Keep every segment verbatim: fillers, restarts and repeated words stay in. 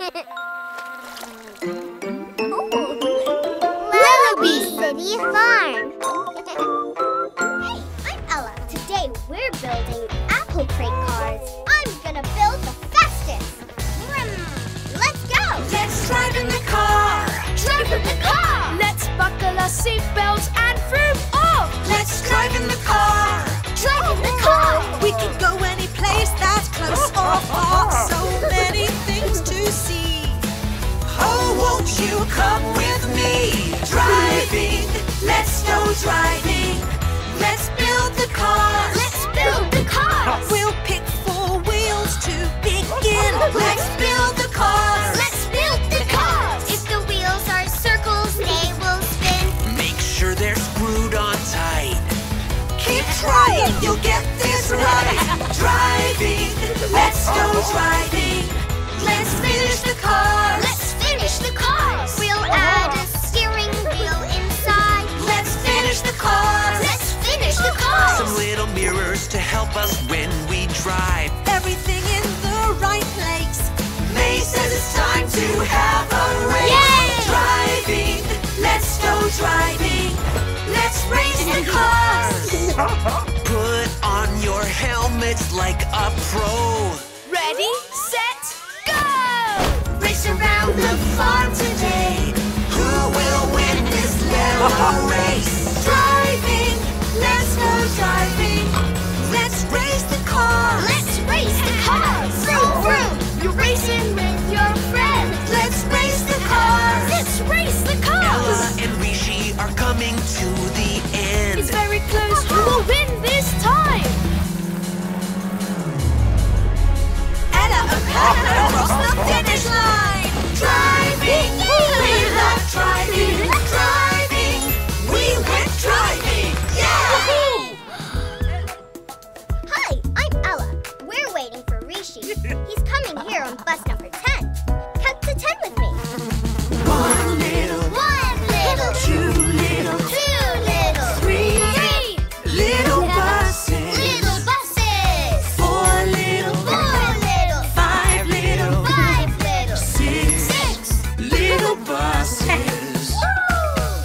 Lellobee City Farm. Hey, I'm Ella. Today we're building apple crate cars. I'm gonna build the fastest. Let's go! Let's drive in the car. Drive in the car. Let's buckle our seatbelts and vroom off. Let's drive in the car. Drive in the car. We can go any place that's close or far. So many things to see. Oh, won't you come with me? Driving, let's go driving. Let's build the cars. Let's build the cars. We'll pick four wheels to begin. Let's build the cars. Let's build the cars. If the wheels are circles, they will spin. Make sure they're screwed on tight. Keep trying, you'll get this right. Driving, let's go driving. Let's finish the cars. Let's Let's finish the cars. We'll add a steering wheel inside. Let's finish the cars. Let's finish the cars. Some little mirrors to help us when we drive. Everything in the right place. Mei says it's time to have a race. Yay! Driving, let's go driving. Let's race the cars. Put on your helmets like a pro. Ready, set, go! Race around the farm today. Who will win this Lellobee race? Driving, let's go driving. Let's race the cars. Let's race the cars. Vroom, vroom. You're racing with your friends. Let's race the cars. Let's race the cars. Ella and Rishi are coming to the end. It's very close. Who will win this time? Ella and Ella across the finish line. Driving, we love driving, driving, we went driving, yay! Hi, I'm Ella. We're waiting for Rishi. He's coming here on bus number ten. Count to ten with me. One little, one little, two little, two little, three, three little buses, little buses, four little, four little, five little, five little, six. Little buses.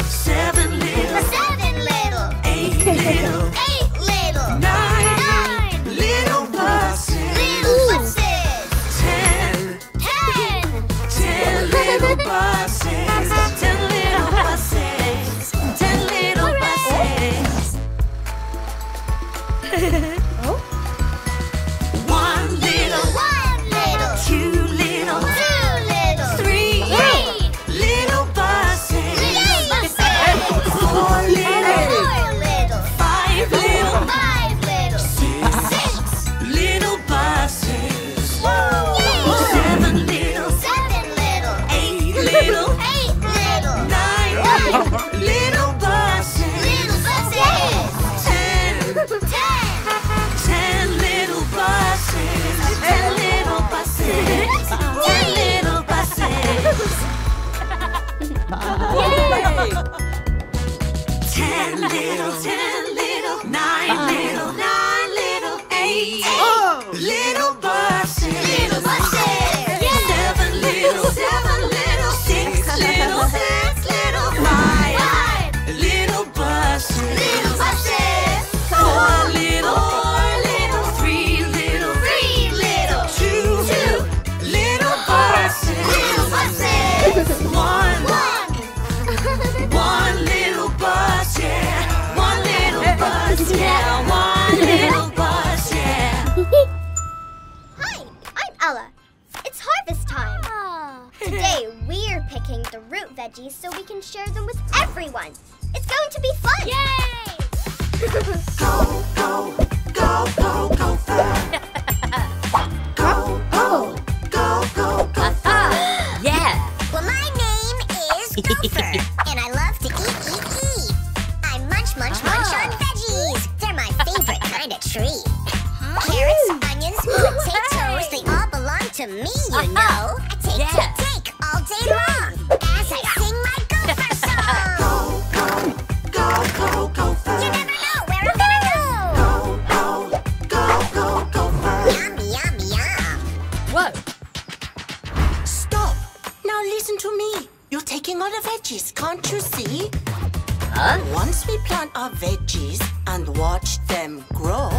Seven little. Seven little. Eight little. Eight little. Nine, Nine little buses. Little buses. Ten. Ten. Ten little buses. Ten little buses. Ten little buses. One little. One little. Two little. Two little. Three. Three. Little buses, little buses, four little, four little, five little, five little, six, six little buses, whoa, seven little, seven little, eight little, eight little, nine, nine little buses, little buses, ten, ten, ten little buses, ten little buses, ten little buses. Yay! Ten little, ten little, nine uh, little, nine little, eight, eight oh, little buses, little buses, yeah. Seven little, seven little, six little, six little, five, five little buses, little buses, four little, four little, three little, three little, two, two little buses, little buses, one. One little bus, yeah. One little bus, yeah. One little bus, yeah. Hi, I'm Ella. It's harvest time. Oh. Today we're picking the root veggies so we can share them with everyone. It's going to be fun. Yay! Go, go, go, go, go far. Go, go, go, go, go far. Yeah. Well, my name is Gopher. Tree. Carrots, onions, potatoes, they all belong to me, you know. I take, yeah. take, take all day long as I sing my gopher song. Go, go, go, go, gopher. You never know where I'm gonna go. Go, go, go, go, gopher. listen to me. You're taking all the veggies, can't you see? Huh? Once we plant our veggies and watch them grow,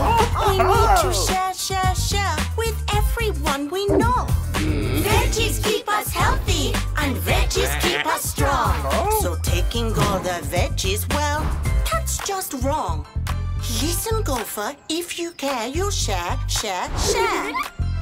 we need to share, share, share with everyone we know. Mm. Veggies keep us healthy and veggies keep us strong. So taking all the veggies, well, that's just wrong. Listen, Gopher, if you care, you'll share, share, share.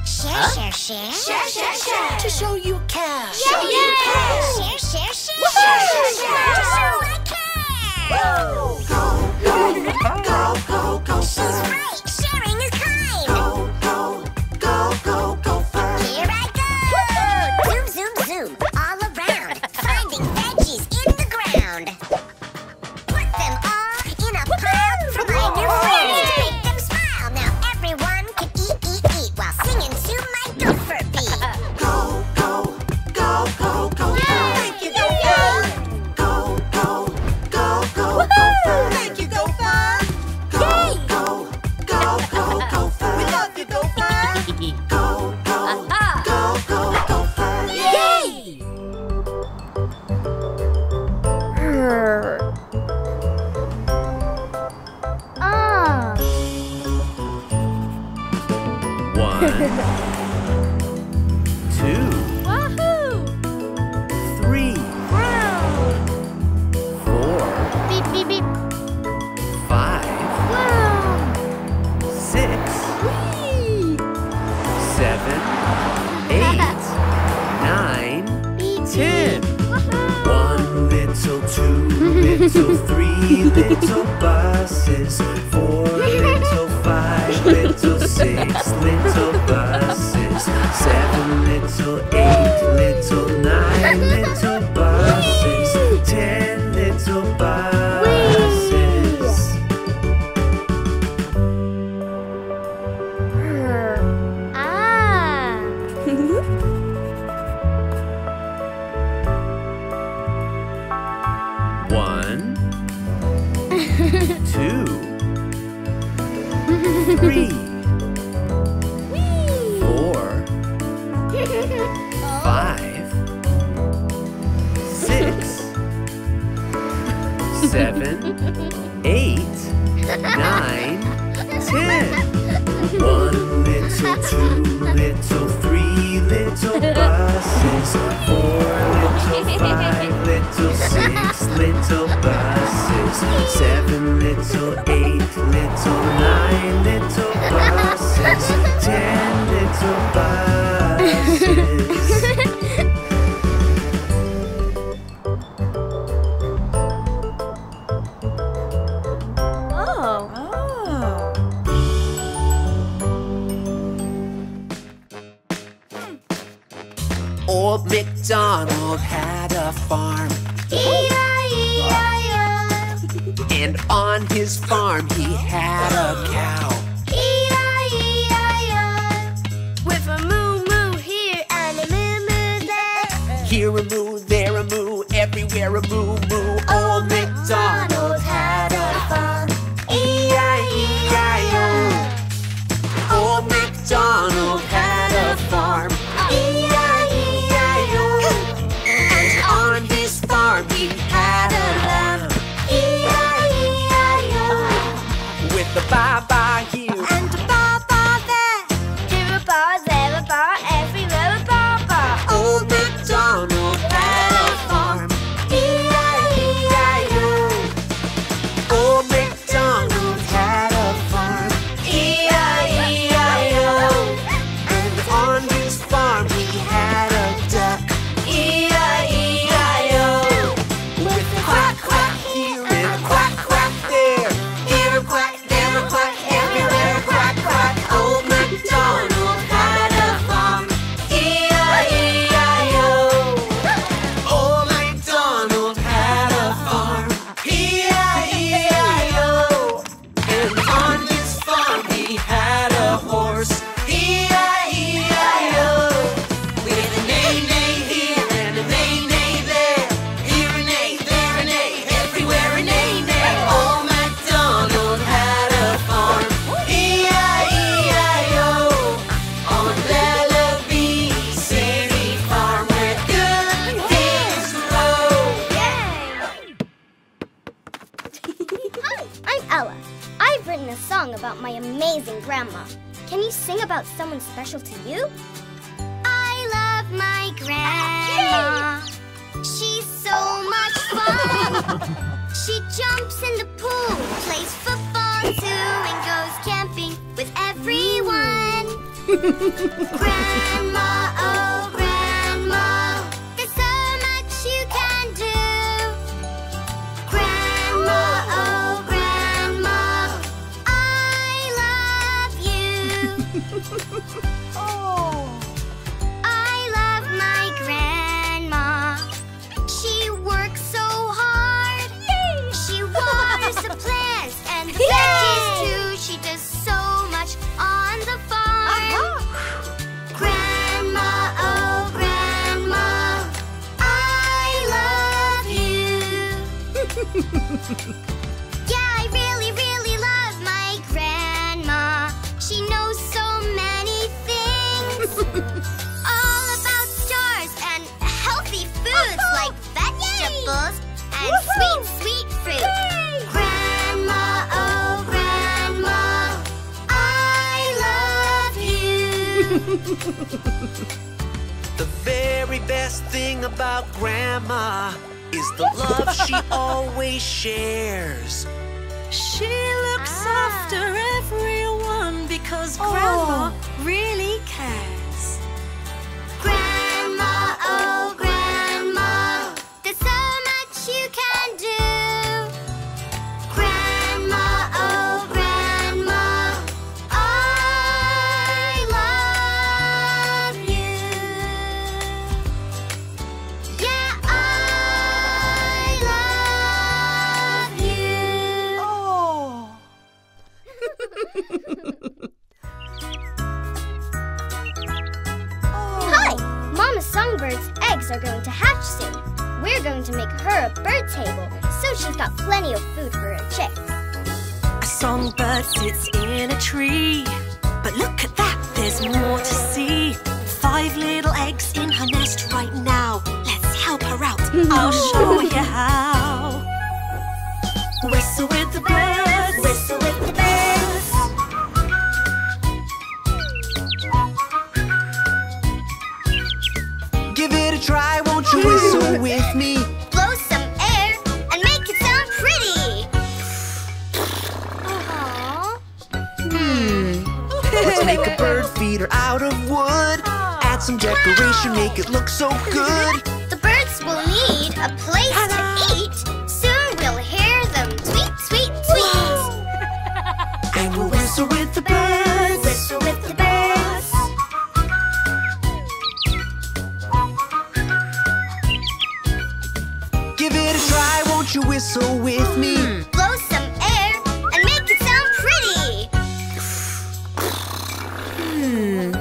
Share, huh? share, share. Share, share, share. To show you care. Show yeah, you yeah. care. Share, share, share. Share, share, share. To show I care. Woo. Go, go, go, go, go, She's sir. right. Sharing is kind. Go, go, go, go, go, fur. Here I go. Woo. Zoom, zoom, zoom. All around. Finding veggies in the ground. Put them all in a pile. Provide your friends. Little three little buses, four little five little six little buses, seven little eight little nine little buses, ten little buses. Ah. One, two, three, four, five, six, seven, eight, nine, ten. One little, two little, three little buses, four little, five little, six little buses, seven little, eight little, nine little buses, ten little buses. Oh. Old MacDonald had a farm, E I E I O. And on his farm he had a cow, E I E I O. With a moo moo here and a moo moo there. Here a moo, there a moo, everywhere a moo moo. Old MacDonald had a farm, E I E I O. Old MacDonald had a farm, E I E I O. He had a lamb, E I E I O. With a ba-ba here and a ba-ba there. Here a ba, there a ba, everywhere a ba-ba. Old MacDonald had a farm, E I E I O. amazing, Grandma. Can you sing about someone special to you? I love my grandma. She's so much fun. She jumps in the pool, plays football too, and goes camping with everyone. Grandma, oh Grandma, there's so much you can do. Grandma, oh Grandma, I love you. Oh. Yeah, I really, really love my grandma. She knows so many things. All about stars and healthy foods like vegetables and sweet, sweet fruit. Grandma, oh Grandma, I love you. The very best thing about Grandma is the love she always shares. She looks ah. after everyone because oh. Grandma really cares. Grandma, oh Grandma, there's so much you can do. Grandma, oh Grandma, I love you. Yeah, I Hi! Mama Songbird's eggs are going to hatch soon. We're going to make her a bird table, so she's got plenty of food for her chicks. A songbird sits in a tree, but look at that, there's more to see. Five little eggs in her nest right now. Let's help her out, I'll show you how. Whistle with the birds, whistle with the birds. Try, won't you whistle with me? Blow some air and make it sound pretty. Aww. Hmm. Let's make a bird feeder out of wood. Add some decoration, make it look so good. The birds will need a place to eat. Soon we'll hear them tweet, tweet, tweet. And we'll whistle with the birds. Whistle with the birds. You whistle with me. Blow some air and make it sound pretty. Hmm.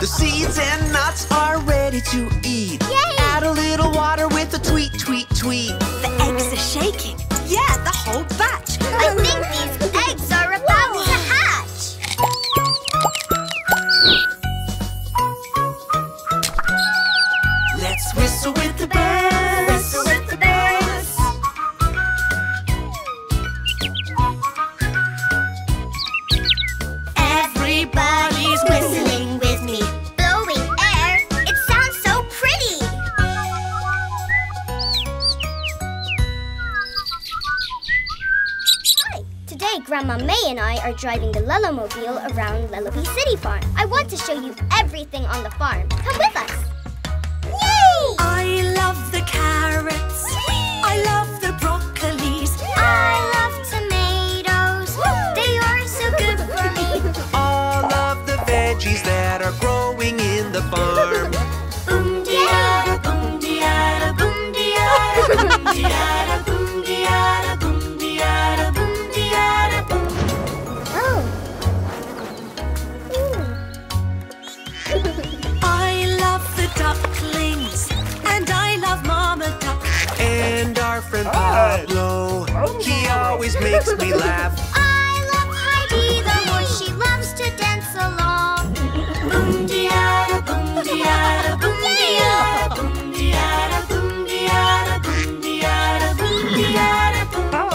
The seeds and nuts are ready to eat. Yay. Add a little water with a tweet, tweet, tweet. The eggs are shaking. Yeah, the whole batch. I think these eggs are about to hatch. Let's whistle with the birds. Whistle with the birds. Everybody's whistling with me. Blowing air, it sounds so pretty. Hi! Today, Grandma Mei and I are driving the Lellomobile around Lellobee City Farm. I want to show you everything on the farm. Come with us! Yay! I love the carrots. Yay! I love the broccolis. Yay! I love tomatoes. Woo! They are so good for me. Veggies that are growing in the farm. Boom-de-ada, boom-de-ada, boom-de-ada, boom-de-ada, boom-de-ada, boom-de-ada, boom-de-ada, boom. Oh. I love the ducklings, and I love Mama Duck. And our friend Pablo, he always makes me laugh. I love Heidi the more she loves to dance along. Boom-de-ada, boom-de-ada, boom-de-ada, boom-de-ada, boom-de-ada, boom-de-ada, boom-de-ada, boom.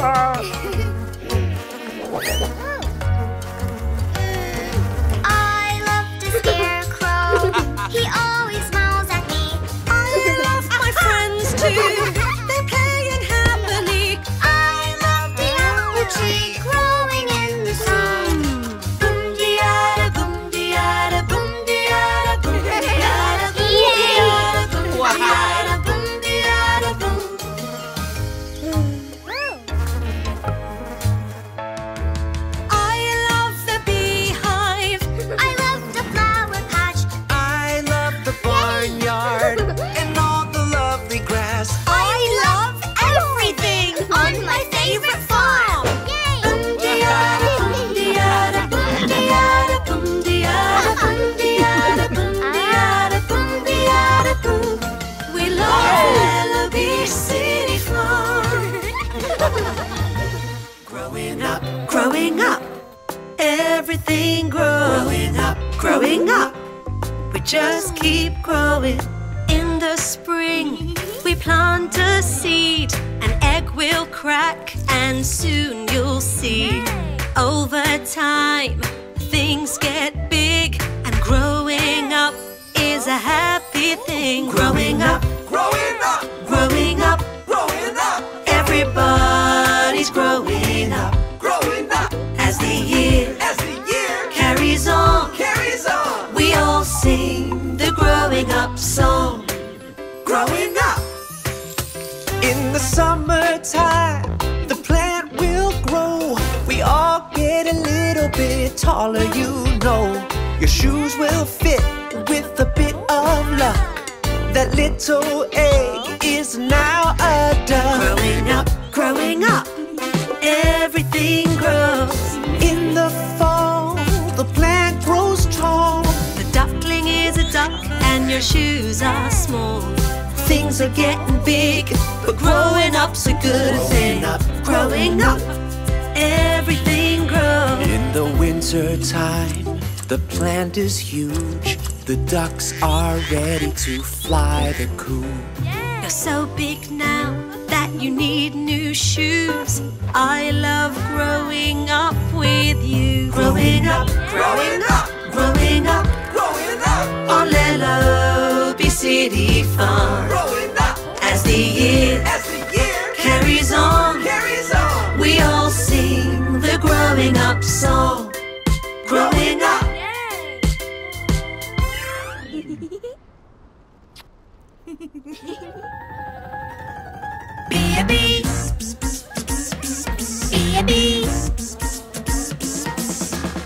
just keep growing. In the spring, we plant a seed. An egg will crack, and soon you'll see. Over time, things get big, and growing up is a happy thing. Growing up, growing up, growing up, growing up. Everybody's growing up, growing up. As the year, as the year carries on, carries on, we all sing the growing up song. Growing up. In the summertime, the plant will grow. We all get a little bit taller, you know. Your shoes will fit with a bit of luck. That little egg is now a duck. Growing up, growing up, everything grows. In the fall, the plant grows tall. The duckling is a duck and your shoes are small. Things are getting big, but growing up's a good thing. Growing up, everything grows. In the winter time, the plant is huge. The ducks are ready to fly the coop. You're so big now that you need new shoes. I love growing up with you. Growing up, growing up, growing up, growing up. On Lellobee City Farm. Growing up. As the year, as the year carries on, carries on, we all sing the growing up song. Growing up. Be a bee, be a bee.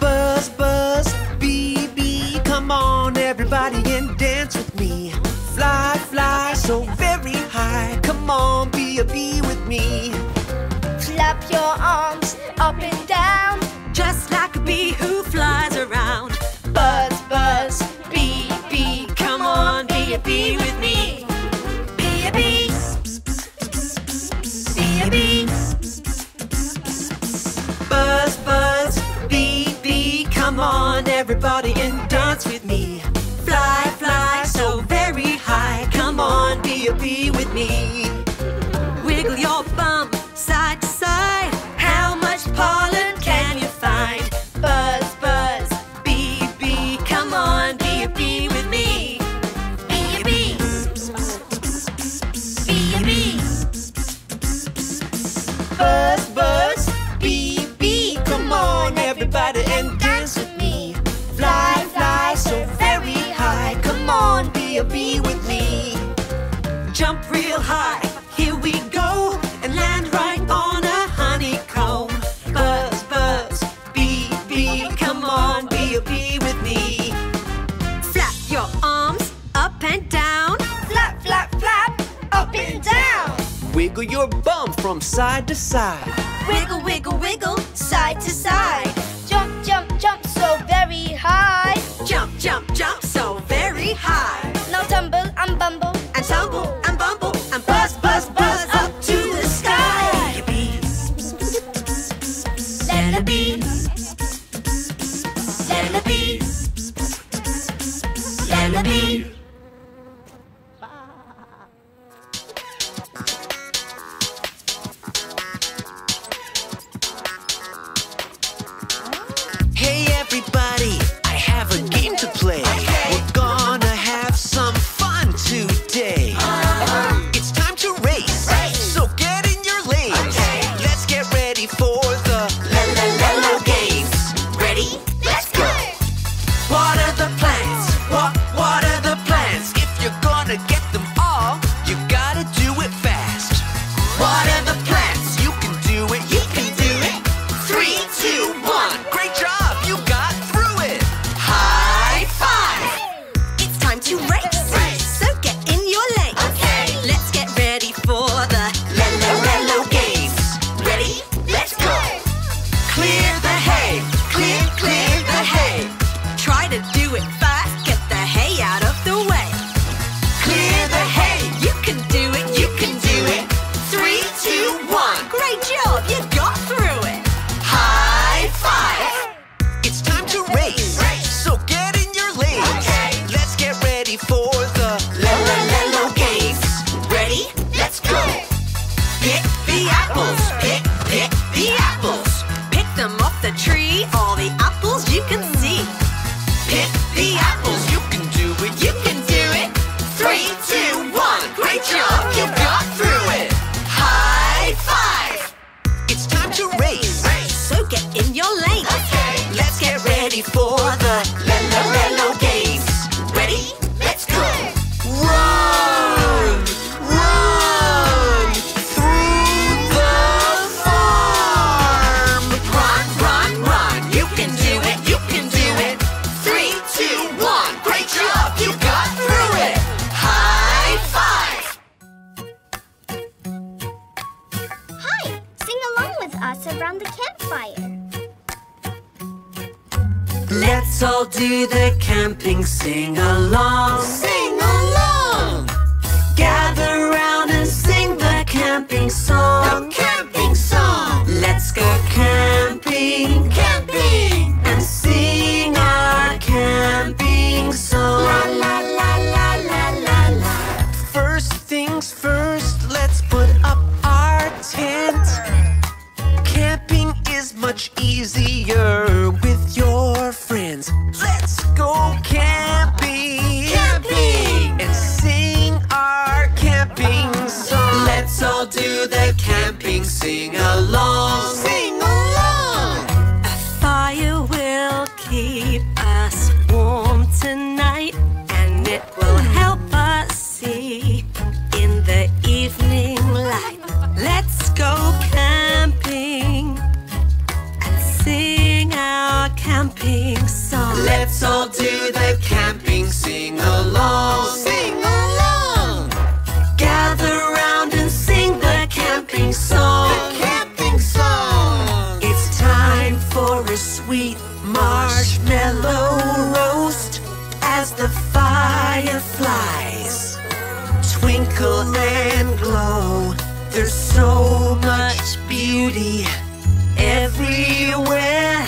Buzz, buzz, bee, bee. Come on everybody and dance with me. Fly, fly so very high. Come on, be a bee with me. Flap your arms up and down, just like a bee who flies around. Buzz, buzz, bee, bee. Come on, be a bee with me. Buzz, buzz, bee, bee. Come on everybody and dance with me. Fly, fly so very high. Come on, be a bee with me. Wiggle your bum side to side. How much pollen can you find? Buzz, buzz, bee, bee. Come on, be a bee with me. Be a bee. Be a bee. Buzz, buzz, bee, bee. Come on, everybody, and dance with me. Fly, fly so very high. Come on, be a bee with me. Jump real high, here we go, and land right on a honeycomb. Buzz, buzz, bee, bee. Come on, be a bee with me. Flap your arms up and down. Flap, flap, flap, up and down. Wiggle your bum from side to side. Wiggle, wiggle, wiggle, side to side. Jump, jump, jump so very high. Jump, jump, jump so very high. Now tumble and bumble and tumble and bumble and buzz, buzz, buzz up to the sky. Lellobee, Lellobee, Lellobee, Lellobee. Play. Okay. We're gonna have some fun today. Uh-huh. around the campfire. Let's all do the camping sing-along. Sing-along! Gather round and sing the camping song. The camping song! Let's go camping. Camping! And sing our camping song. La la la la la la la. First things first, let's put up our tent. Camping is much easier with your friends. Let's go camping. Camping! And sing our camping song. Let's all do the camping sing-along. Sing-along! A fire will keep us warm tonight, and it will help us see in the evening light. Let's go camping and sing our camping song. Let's all do the camping sing-along. Sing-along! Gather round and sing the camping song. The camping song! It's time for a sweet marshmallow roast as the fireflies twinkle and glow. There's so much beauty everywhere,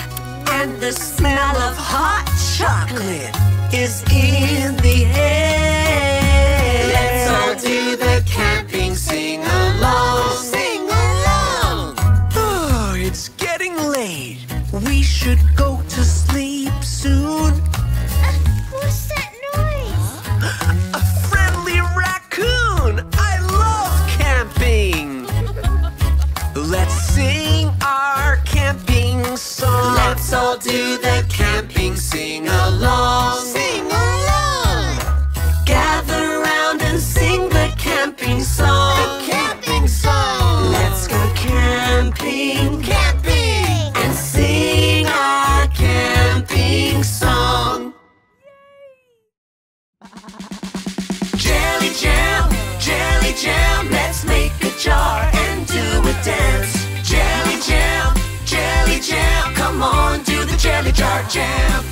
and the smell of hot chocolate is in the air. Let's all do the camping sing-along. Sing-along! Oh, it's getting late. We should go to sleep soon. Let's all do the camping sing-along. Sing-along! Gather round and sing the camping song. The camping song! Let's go camping. Camping! And sing our camping song. Jelly jam, jelly jam, let's make a jar and do a dance. Jelly jam, jelly jam, come on, do the jelly jar jam.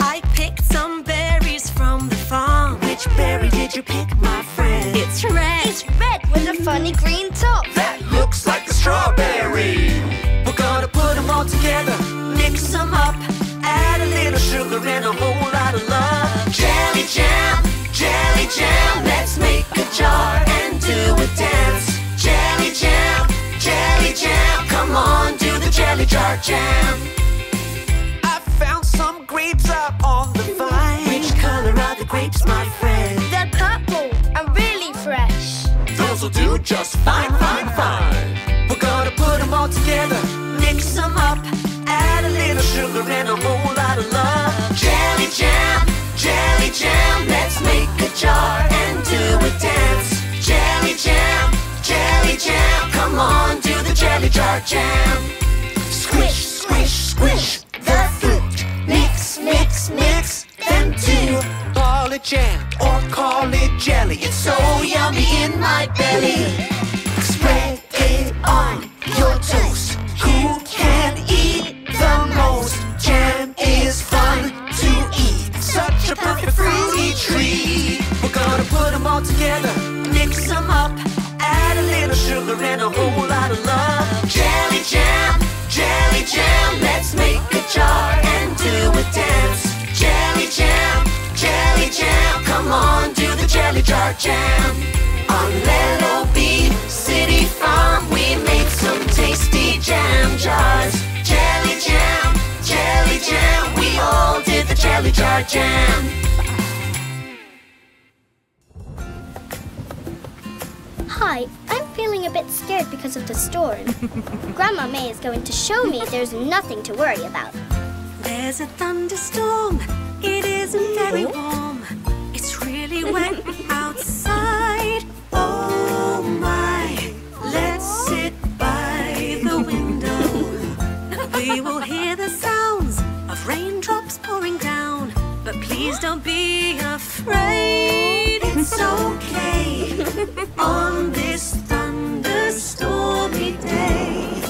I picked some berries from the farm. Which berry did you pick, my friend? It's red. It's red with a funny green top. That looks like a strawberry. We're gonna put them all together, mix them up, add a little sugar and a whole lot of love. Jelly jam, jelly jam, let's make a jar and do a dance. Jelly jam, jelly jam, come on, do the jelly jar jam. I found some grapes up on the vine. Which color are the grapes, my friend? They're purple and really fresh. Those will do just fine, fine, fine. We're gonna put them all together, mix them up, add a little sugar and a whole lot of love. Jelly jam, jelly jam, let's make a jar and do a dance. Jelly jam, jelly jam, come on, do the jelly jar jam. Squish, squish, squish the fruit. Mix, mix, mix them two. Call it jam or call it jelly, it's so yummy in my belly. Spread it on your toast. Who can eat the most? Jam is fun to eat, such a perfect fruity treat. We're gonna put them all together, mix them up, add a little sugar and a whole lot of love. Jelly jam, jelly jam, let's make a jar and do a dance. Jelly jam, jelly jam, come on, do the jelly jar jam. On Lellobee City Farm, we make some tasty jam jars. Jelly jam, jelly jam, we all did the jelly jar jam. Hi, I'm feeling a bit scared because of the storm. Grandma Mei is going to show me there's nothing to worry about. There's a thunderstorm. It isn't very warm. It's really wet outside. Oh my, let's sit by the window. We will hear the sounds of raindrops pouring down. But please don't be afraid. It's okay on this thunderstormy day.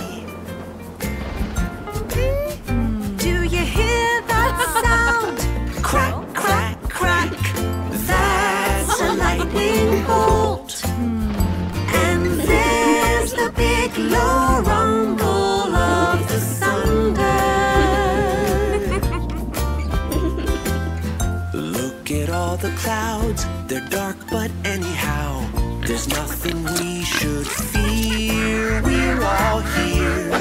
bolt. And there's the big low rumble of the thunder. Look at all the clouds, they're dark but anyhow, there's nothing we should fear. We're all here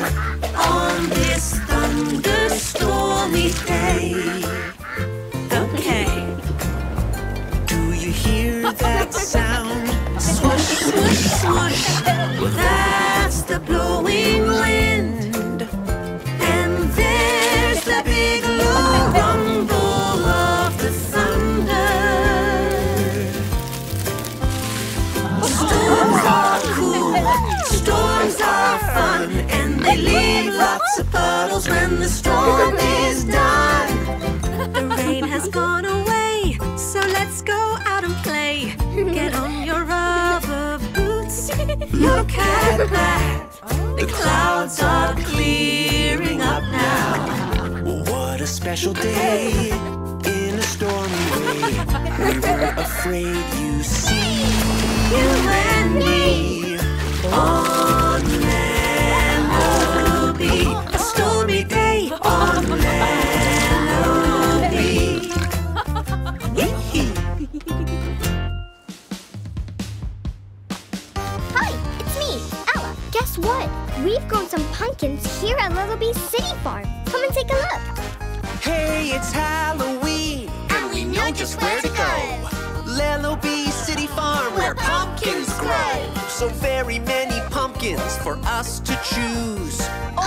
on this thunderstormy day. Hear that sound? Swoosh, swoosh, swoosh. That's the blowing wind. And there's the big low rumble of the thunder. Storms are cool, storms are fun, and they leave lots of puddles when the storm is done. The rain has gone away, so let's go out. Get on your rubber boots. Look at that. The clouds are clearing up now. What a special day in a stormy way. We were afraid, you see. You and me on Lellobee. A stormy day on Lellobee. Guess what? We've grown some pumpkins here at Lellobee City Farm. Come and take a look. Hey, it's Halloween, and we know just where to go. Lellobee City Farm, where pumpkins grow. So very many pumpkins for us to choose.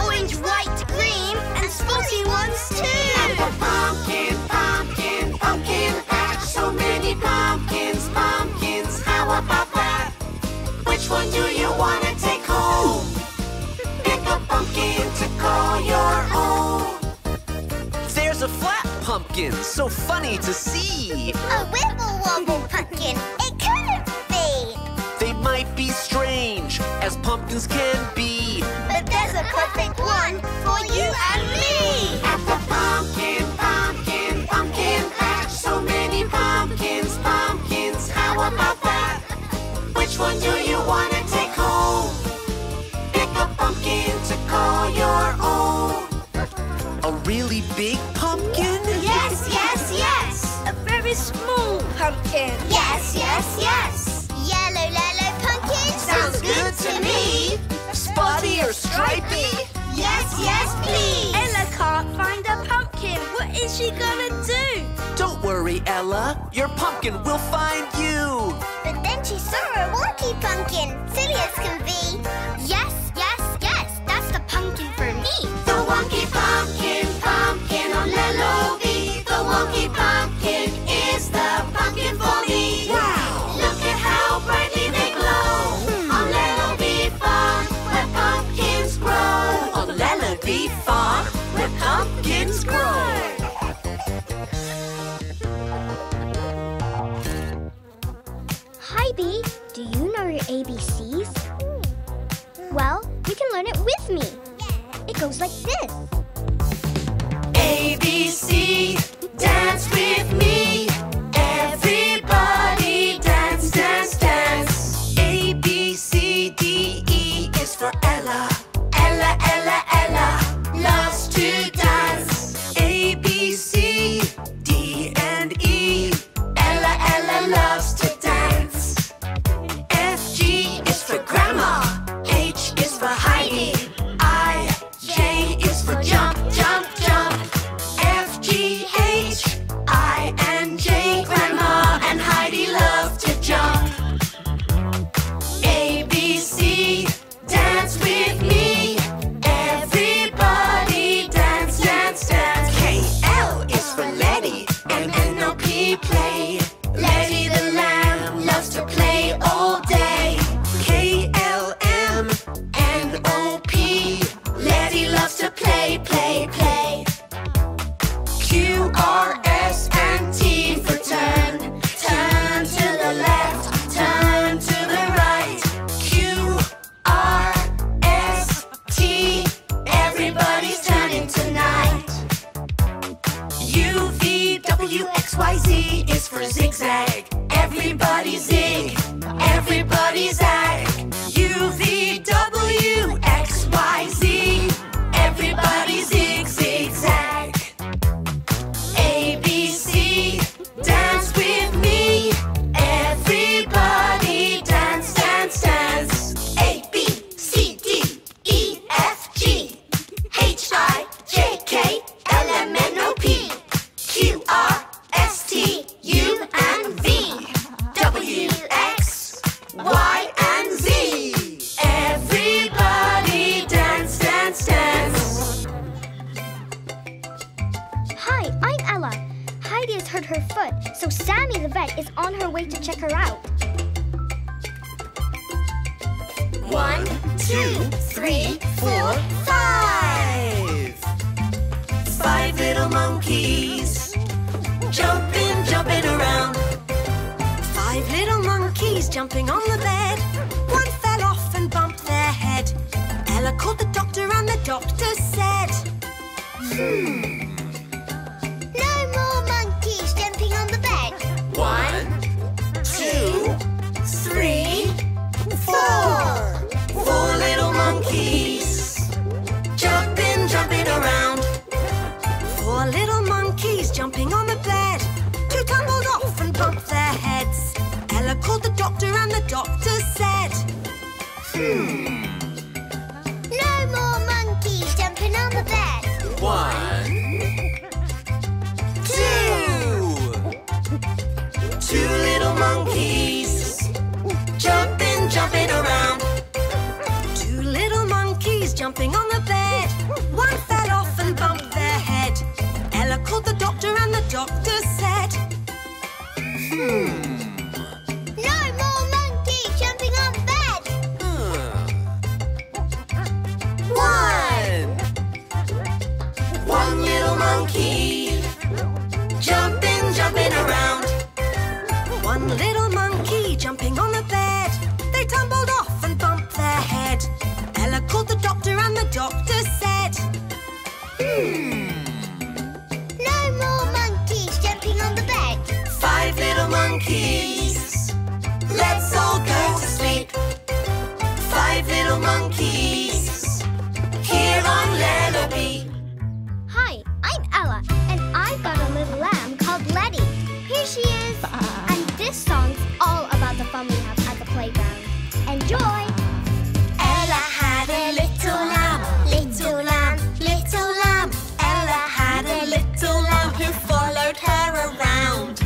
Orange, white, green, and spicy ones too. At the pumpkin, pumpkin, pumpkin patch. So many pumpkins, pumpkins, how about that? Which one do you want to take home? Pick a pumpkin to call your own. There's a flat pumpkin, so funny to see. A wibble-wobble pumpkin, it couldn't be. They might be strange, as pumpkins can be. But there's a perfect one for you and me. At the pumpkin, pumpkin, pumpkin patch. So many pumpkins, pumpkins, how about that? Which one do you want to take home? Pick a pumpkin to call your own. A really big pumpkin? Yes, yes, yes. A very small pumpkin? Yes, yes, yes. Yellow, yellow pumpkin? Sounds good to me. Spotty or stripy? Yes, yes, please. Ella can't find a pumpkin. What is she gonna do? Don't worry, Ella. Your pumpkin will find you. But then she saw a walkie pumpkin. Silly as can be. Yes, yes, yes. That's the pumpkin for me. The wonky pumpkin, pumpkin on Lellobee. The wonky pumpkin is the pumpkin for me. Wow! Look at how brightly they glow. Hmm. On Lellobee Farm, where pumpkins grow. On Lellobee Farm, where pumpkins grow. Do you know your A B Cs? Well, you can learn it with me. It goes like this. A B C, dance with me. Everybody dance, dance, dance. A, B, C, D, E is for Ella. Ella, Ella, Ella loves to dance. A, B, C, D, and E. Ella, Ella loves to dance. Jump, jump, jump. F, G, H, I, and J is on her way to check her out. One, two, three, four, five! Five little monkeys jumping, jumping around. Five little monkeys jumping on the bed. One fell off and bumped their head. Ella called the doctor and the doctor said, hmm, no more monkeys jumping on the bed. One, two, three, four. Four little monkeys jumping, jumping around. Four little monkeys jumping on the bed. Two tumbled off and bumped their heads. Ella called the doctor and the doctor said, hmm, no more monkeys jumping on the bed. One, two. Two little monkeys jumping, jumping around. Two little monkeys jumping on the bed. One fell off and bumped their head. Ella called the doctor and the doctor said, hmm, no more monkeys jumping on the bed. Hmm. One. One little monkey jumping, jumping around. One little monkey jumping on the bed. They tumbled off and bumped their head. Ella called the doctor and the doctor said, hmm, no more monkeys jumping on the bed. Five little monkeys, let's all go to sleep. Five little monkeys here on Lellobee. Hi, I'm Ella, and I've got a little lamb called Letty. Here she is. Bye. And this song's all about the fun we have at the playground. Enjoy! Ella had a little lamb, little lamb, little lamb. Ella had a little lamb who followed her around.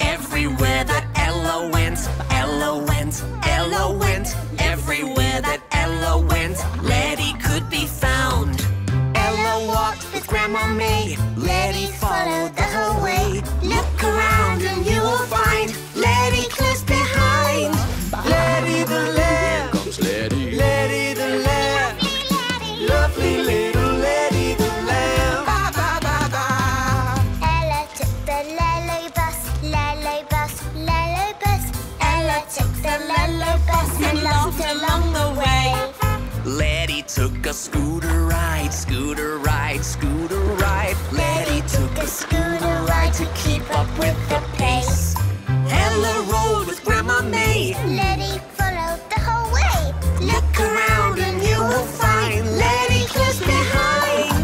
Everywhere that Ella went, Ella went, Ella went. Everywhere that Ella went, Letty could be found. Ella walked with Grandma Mei, Letty followed the whole way. Look around and you will find Letty close behind. Letty the lamb, here comes Letty. Letty the lamb, lovely, lovely little Letty the lamb. Ba ba ba ba. Ella took the Lellobee bus, Lellobee bus, Lellobee bus. Ella took the Lellobee bus and laughed along the way. Letty took a scooter ride, scooter ride, scooter ride. Letty took a scooter ride to keep up with the pace. Ella rolled with Grandma Mei. Letty followed the whole way. Look around and you will find Letty close behind.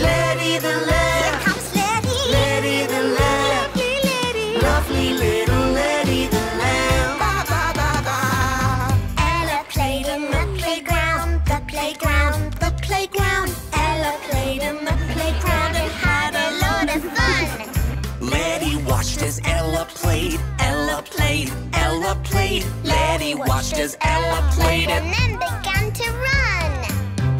Letty the lamb. Here comes Letty. Letty the lamb. Lovely Letty. Lovely little Letty the lamb. Ba ba ba ba. Ella played in the playground. Playground, the playground. Ella played in the playground and had a lot of fun. Letty watched as Ella played, Ella played, Ella played. Letty watched as Ella played and then began to run.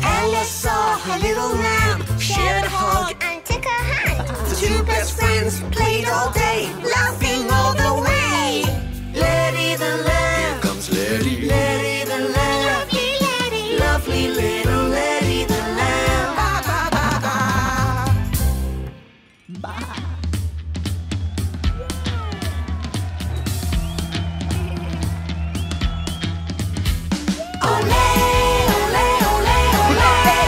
Ella saw her little lamb, shared a hug and took her hand. The two best friends played all day, laughing all the way. Letty the lamb. Here comes Letty. Letty the lamb. Lovely little Letty the lamb. Ba ba ba ba. Ba. Olay, olay, olay, olay.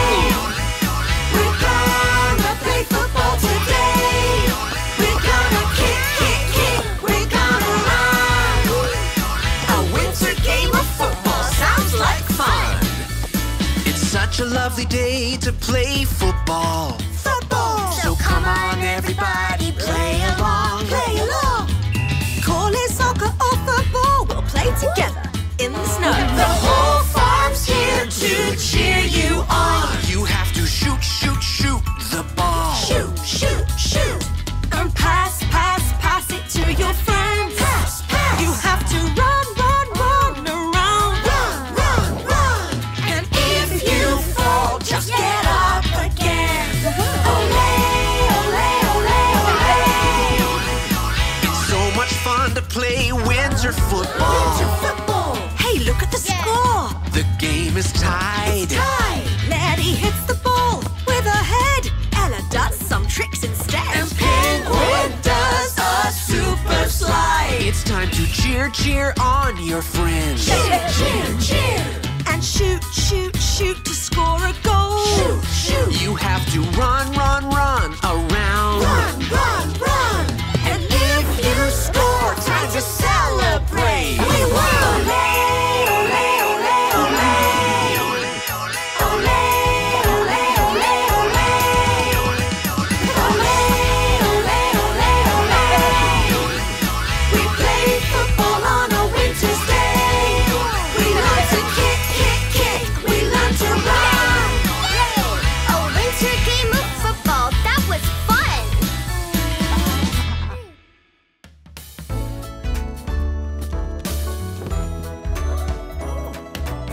We're gonna play football today. We're gonna kick, kick, kick. We're gonna run. A winter game of football sounds like fun. Such a lovely day to play football. Football! So come on everybody, play along. Play along! Call it soccer or football, we'll play together in the snow. The whole farm's here to cheer you on. You have to shoot, shoot, shoot the ball. Shoot, shoot, shoot. And pass, pass, pass it to your friends. Pass, pass. You have to run, run, run around. Run, run, run. And if you fall, just get up again. Olay, olay, olay, olay. on, your friends. Cheer, cheer, cheer. And shoot, shoot, shoot to score a goal. Shoot, shoot. You have to run, run, run around. Run, run, run. And if you score, time to celebrate. We won. Ole, ole, ole, ole.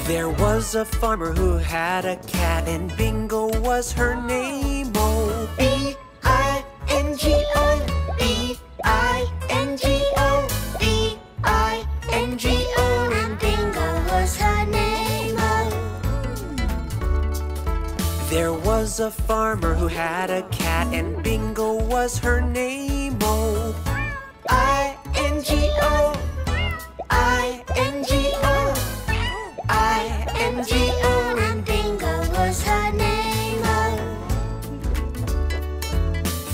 There was a farmer who had a cat, and Bingo was her name. Oh, B I N G O, B I N G O, B I N G O, and Bingo was her name. Oh. There was a farmer who had a cat, and Bingo was her name. Oh, I N G O, I N G O. I N G O, and Bingo was her name. Oh.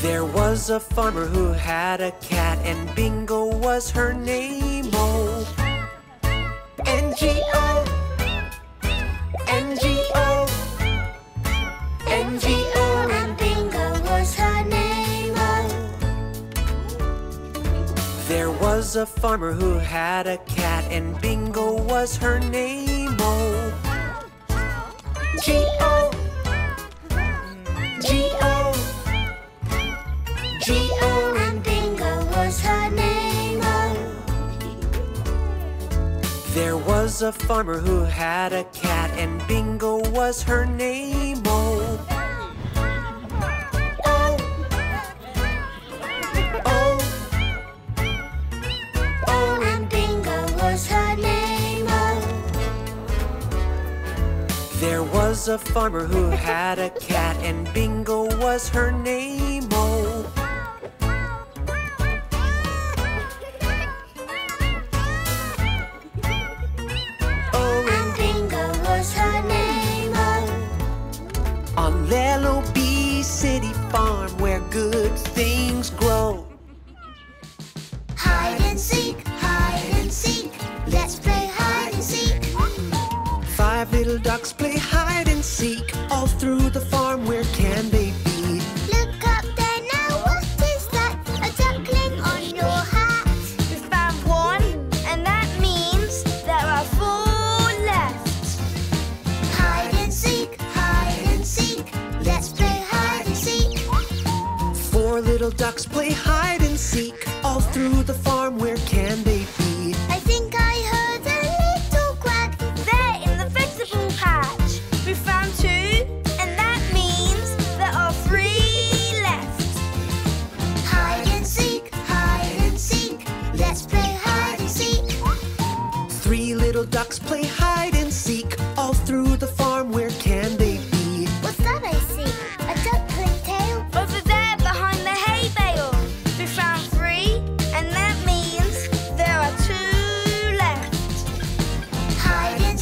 There was a farmer who had a cat, and Bingo was her name. Oh, N G O, N G O, N G O, and Bingo was her name. Oh. There was a farmer who had a cat, and Bingo was her name. G O, G O, G O, and Bingo was her name. Oh. There was a farmer who had a cat, and Bingo was her name. Oh. There was a farmer who had a cat, and Bingo was her name. Oh. Oh, and Bingo was her name. Oh. On Lellobee City Farm, where good things grow. Hide and seek, hide and seek. Let's play hide and seek. Five little ducks play hide and seek all through the farm. Where can they be? Look up there now, what is that? A duckling on your hat. We found one, and that means there are four left. Hide and seek, hide and seek. Let's play hide and seek. Four little ducks play hide and seek all through the farm. Where can they be? I think I heard a little quack. Patch. We found two, and that means there are three left. Hide and seek, hide and seek. Let's play hide and seek. Three little ducks play hide and seek all through the farm. Where can they be? What's that I see? A duckling tail? Over there behind the hay bale. We found three, and that means there are two left. Hide and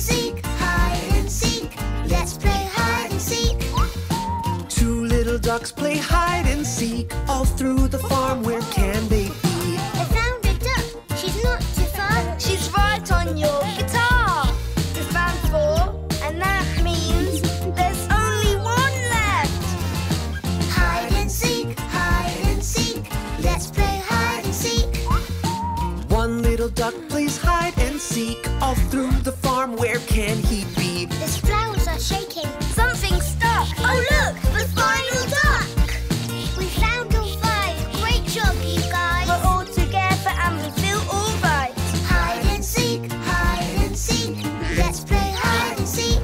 seek. Let's play hide and seek. Two little ducks play hide and seek all through the farm. Where can they be? I found a duck. She's not too far. She's right on your guitar. We found four, and that means there's only one left. Hide and seek, hide and seek. Let's play hide and seek. One little duck plays hide and seek all through the farm. Where can he be? There's flowers shaking. Something's stuck. Oh, look! The final duck! We found all five. Great job, you guys. We're all together and we feel all right. Hide and seek, hide and seek. Let's play hide and seek.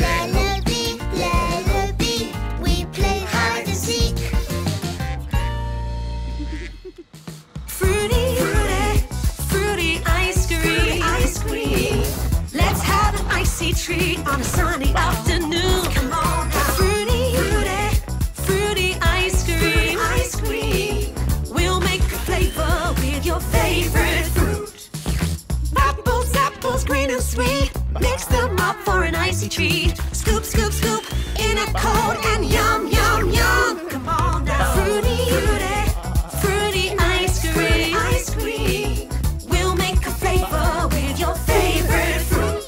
Lellobee, Lellobee. We play hide and seek. Fruity, fruity, fruity ice cream. Fruity ice cream. Let's have an icy treat on a sunny afternoon. Come on now. Fruity, fruity, fruity ice cream. Fruity ice cream. We'll make a flavor with your favorite fruit. green and sweet. Mix them up for an icy treat. Scoop, scoop, scoop, in a cold and yum, yum, yum. Come on now. Fruity, fruity, fruity ice cream. Fruity ice cream. We'll make a flavor with your favorite fruit.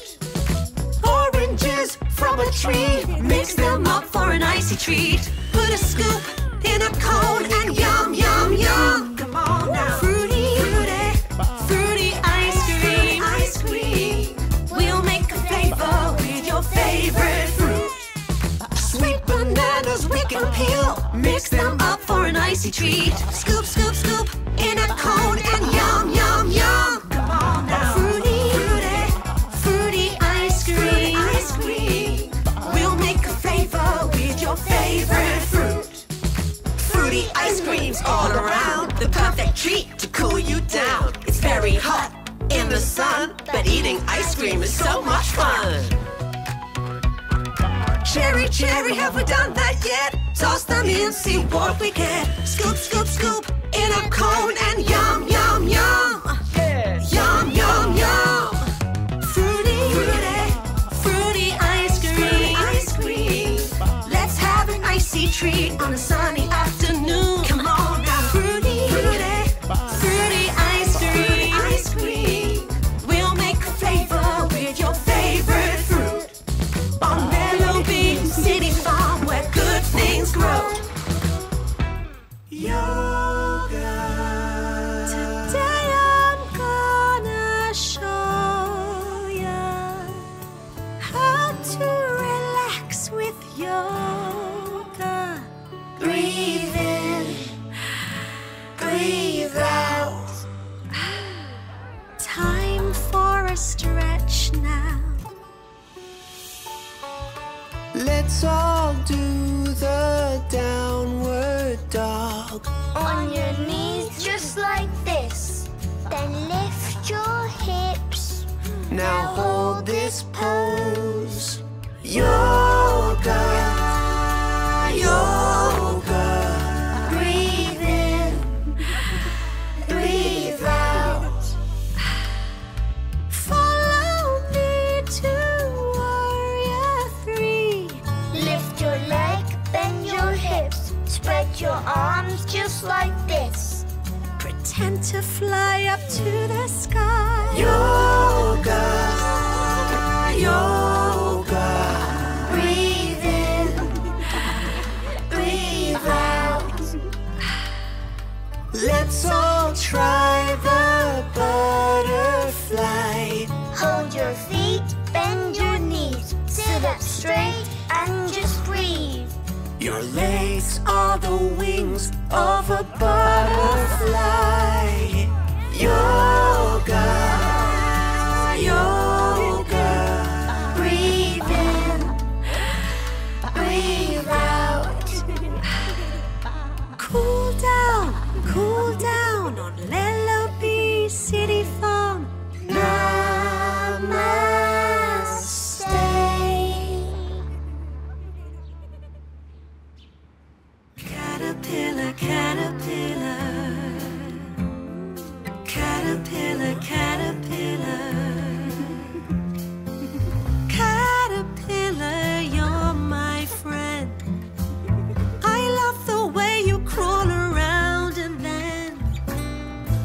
Oranges from a tree. Mix them up for an icy treat. Put a scoop in a cold and yum, yum, yum. Come on now. Fruity, fruity, fruity ice cream. Fruity ice cream. We'll make a flavor with your favorite fruit. Sweet bananas we can peel. Mix them up for an icy treat. Scoop, scoop, scoop in a cold and yum, yum, yum. Come on now. Fruity, fruity, fruity ice cream. Fruity ice cream. We'll make a flavor with your favorite fruit. Fruity ice creams all around, the perfect treat to cool you down. It's very hot in the sun, but eating ice cream is so much fun. Cherry, cherry, have we done that yet? Toss them in, see what we get. Scoop, scoop, scoop, in a cone and yum, yum, yum. Yes. Yum, yum, yum. Fruity, fruity, fruity ice cream. Fruity ice cream. Let's have an icy treat on a sunny afternoon. Let's all do the downward dog. On your knees, just like this. Then lift your hips. Now hold this pose. Yoga, yoga. Breathe in, breathe out. Follow me to warrior three. Lift your leg, bend your hips. Spread your arms just like this. Pretend to fly up to the sky. Yoga, yoga. Breathe in, breathe out. Let's all try the butterfly. Hold your feet, bend your knees. Sit up straight and just breathe. Your legs are the wings of a butterfly. Yoga, yoga. Breathe in, breathe out. Cool down, cool down on Lellobee City Farm. Namaste. Caterpillar, caterpillar. Caterpillar, caterpillar. Caterpillar, you're my friend. I love the way you crawl around and then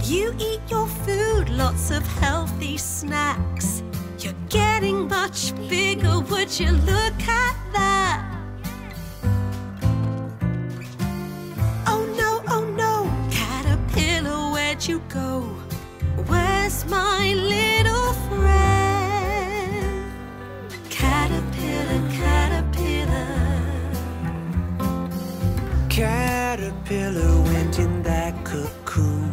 you eat your food, lots of healthy snacks. You're getting much bigger, would you look at that? Oh no, oh no, caterpillar, where'd you go? Where's my little friend? Caterpillar, caterpillar. Caterpillar went in that cocoon.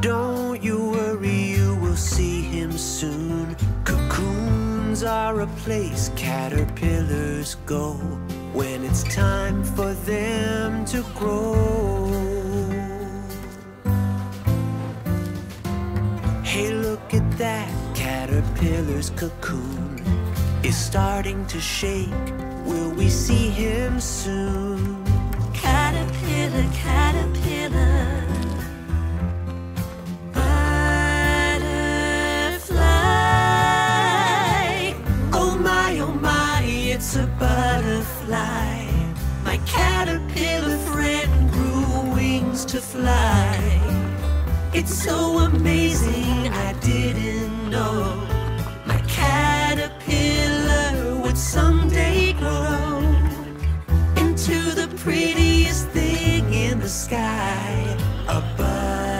Don't you worry, you will see him soon. Cocoons are a place caterpillars go when it's time for them to grow. Hey, look at that, caterpillar's cocoon is starting to shake. Will we see him soon? Caterpillar, caterpillar. Butterfly. once a butterfly. My caterpillar friend grew wings to fly. It's so amazing, I didn't know my caterpillar would someday grow into the prettiest thing in the sky, a butterfly.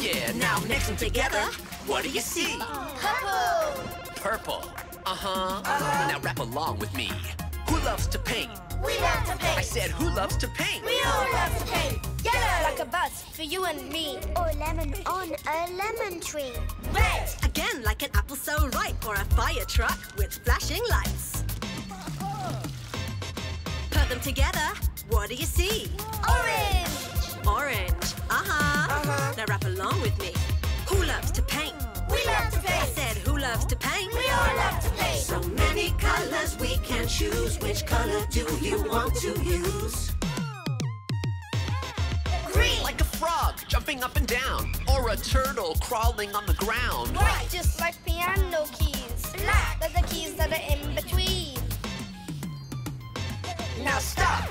Yeah, now mix them together. What do you see? Purple. Purple. Uh-huh. Uh-huh. Now rap along with me. Who loves to paint? We love to paint. I said, who loves to paint? We all love to paint. Yellow like a bus for you and me. Or lemon on a lemon tree. Red. Again like an apple so ripe or a fire truck with flashing lights. Put them together. What do you see? Orange. Orange. Uh-huh. Uh-huh. Now rap along with me. Who loves to paint? We love to paint. I said, who loves to paint? We all love to paint. So many colors we can choose. Which color do you want to use? Green. Like a frog jumping up and down. Or a turtle crawling on the ground. White. Just like piano keys. Black. Like the keys that are in between. Now stop.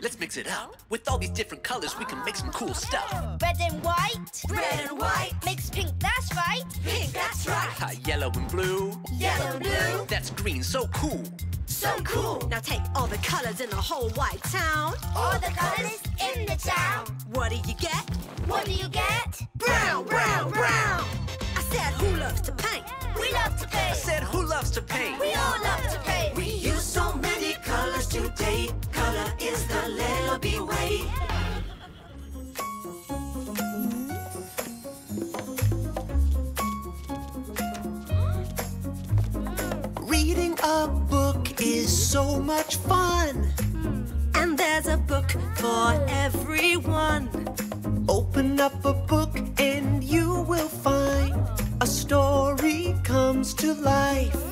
Let's mix it up. With all these different colors, we can make some cool stuff. Red and white. Red and white. Makes pink, that's right. Pink, that's right. Yellow and blue. Yellow and blue. That's green, so cool. So cool. Now take all the colors in the whole white town. All the colors in the town. What do you get? What do you get? Brown, brown, brown. I said, who loves to paint? We love to paint. I said, who loves to paint? We all love to paint. We use so many colors today. Color is the Lellobee way. Reading a book is so much fun. And there's a book for everyone. Open up a book and you will find a story comes to life.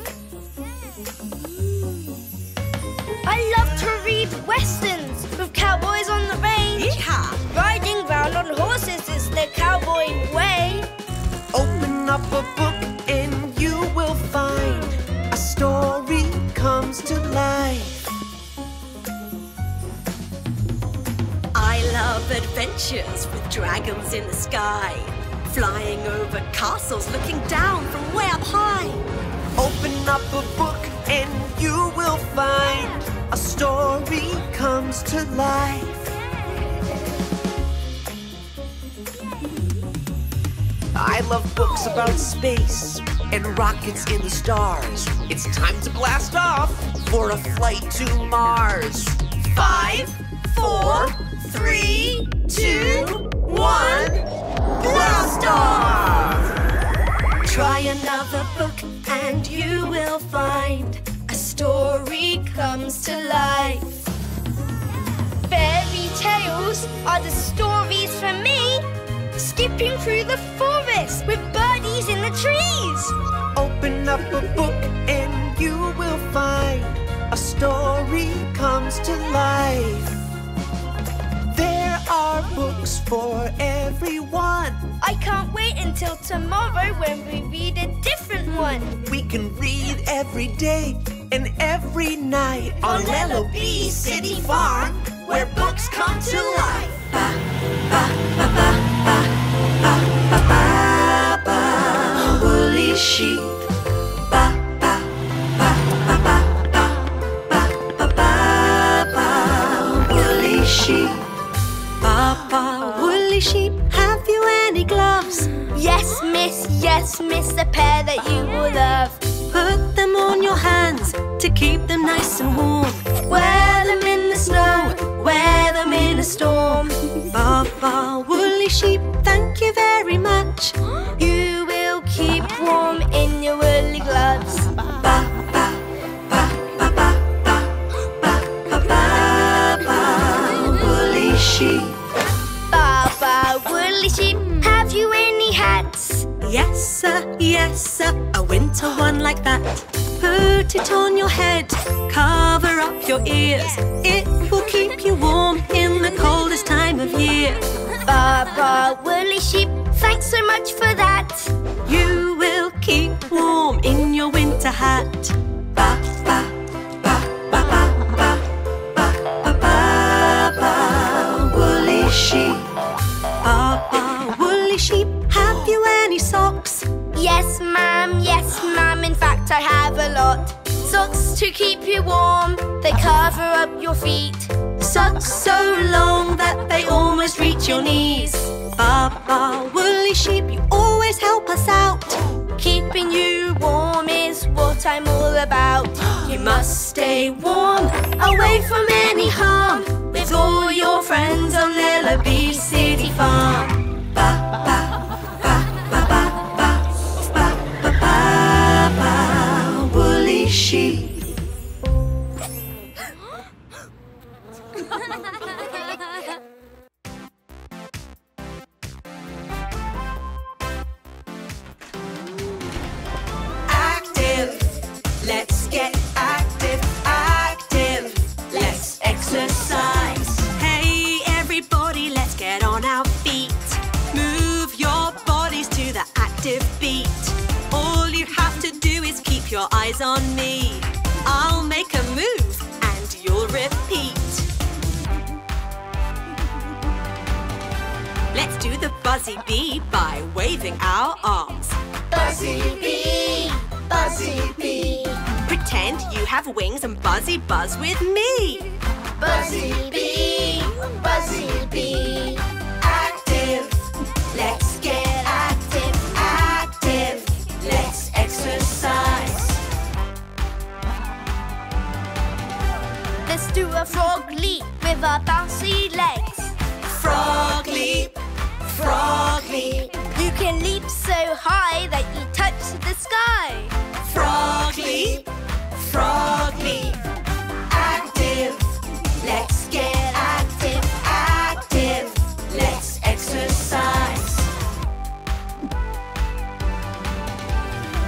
I love to read westerns with cowboys on the range. Yeehaw! Riding round on horses is the cowboy way. Open up a book and you will find a story comes to life. I love adventures with dragons in the sky. Flying over castles, looking down from way up high. Open up a book and you will find a story comes to life. I love books about space and rockets in the stars. It's time to blast off for a flight to Mars. Five, four, three, two, one. Blast off! Try another book and you will find a story comes to life. Fairy tales are the stories for me. Skipping through the forest with birdies in the trees. Open up a book and you will find a story comes to life. Our books for everyone. I can't wait until tomorrow when we read a different one. We can read every day and every night on Lellobee City Farm, where books come to life. Ba, ba, ba, ba, ba, ba, ba, ba, ba. Woolly sheep. Ba, ba, ba, ba, ba, ba, ba, ba, ba. Woolly sheep. Papa, woolly sheep, have you any gloves? Yes, miss, yes, miss, a pair that you will love. Put them on your hands to keep them nice and warm. Wear them in the snow, wear them in a storm. Papa, woolly sheep, thank you very much. You will keep warm in your woolly gloves. Sheep. Baba, woolly sheep, have you any hats? Yes, sir, yes, sir, a winter one like that. Put it on your head, cover up your ears. It will keep you warm in the coldest time of year. Baba, woolly sheep, thanks so much for that. You will keep warm in your winter hat. Ba, ba. Sheep. Papa, woolly sheep, have you any socks? Yes, ma'am, yes, ma'am, in fact I have a lot. Socks to keep you warm, they cover up your feet. Socks so long that they almost must reach your knees. Baba, woolly sheep, you always help us out. Keeping you warm is what I'm all about. You must stay warm, away from any harm, with all your friends on Lellobee City Farm. Baba, sheep. Active. Let's get active, active. Let's exercise. Hey everybody, let's get on our feet. Move your bodies to the active beat. All you have to do is keep your eyes on me. I'll make a move and you'll repeat. Let's do the buzzy bee by waving our arms. Buzzy bee, buzzy bee. Pretend you have wings and buzzy buzz with me. Buzzy bee, buzzy bee. Active, let's get active, active. Let's exercise. Let's do a frog leap with our bouncy legs. Frog leap, frog leap. You can leap so high that you touch the sky. Frog leap, frog leap. Active, let's get active, active. Let's exercise.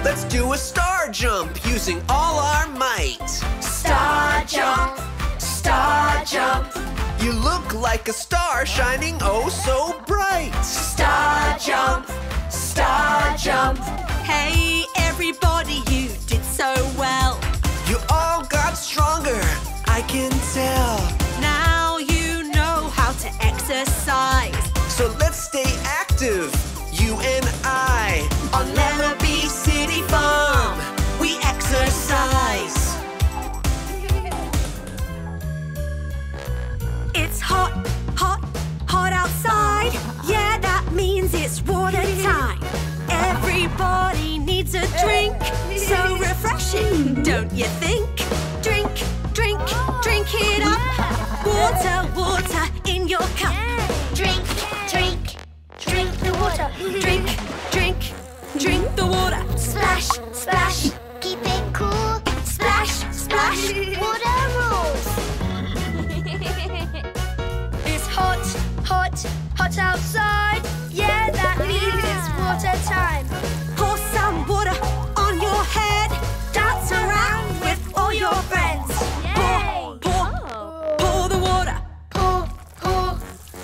Let's do a star jump using all our might. Star jump, star jump. You look like a star shining oh so bright. Star jump, star jump. Hey everybody, you did so well. You all got stronger, I can tell. Now you know how to exercise. So let's stay active, you and I. On Lellobee City Farm, we exercise. It's hot, hot, hot outside. Yeah, that means it's water time. Everybody needs a drink. So refreshing, don't you think? Drink, drink, drink it up. Water, water in your cup. Drink, drink, drink the water. Drink, drink, drink the water. Splash, splash, keep it cool. Splash, splash, water rules. Hot, hot, hot outside. Yeah, that means it's water time. Pour some water on your head. Dance around with all your friends. Pour, pour, pour the water. Pour, pour,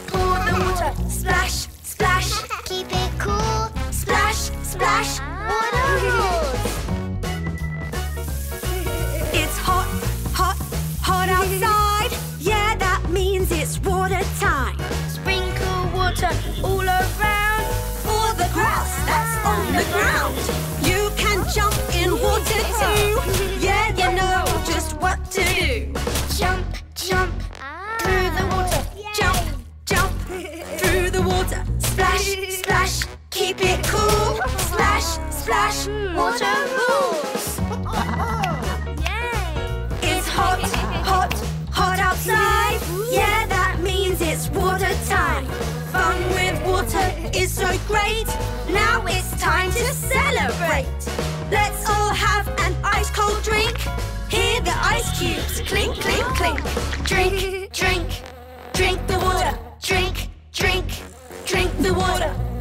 pour the water. Splash, splash. Keep it cool. Splash, splash. Water rules. It's hot, hot, hot outside. Yeah, that means it's water time. All around, for the grass that's on the ground. You can jump in water too. Yeah, you know just what to do. Jump, jump through the water. Jump, jump through the water. Splash, splash, keep it cool. Splash, splash, water rules. It's hot, hot, hot outside. Yeah, that means it's water time. Fun with water is so great. Now it's time to celebrate. Let's all have an ice cold drink. Hear the ice cubes clink, clink, clink. Drink, drink, drink the water. Drink, drink, drink the water.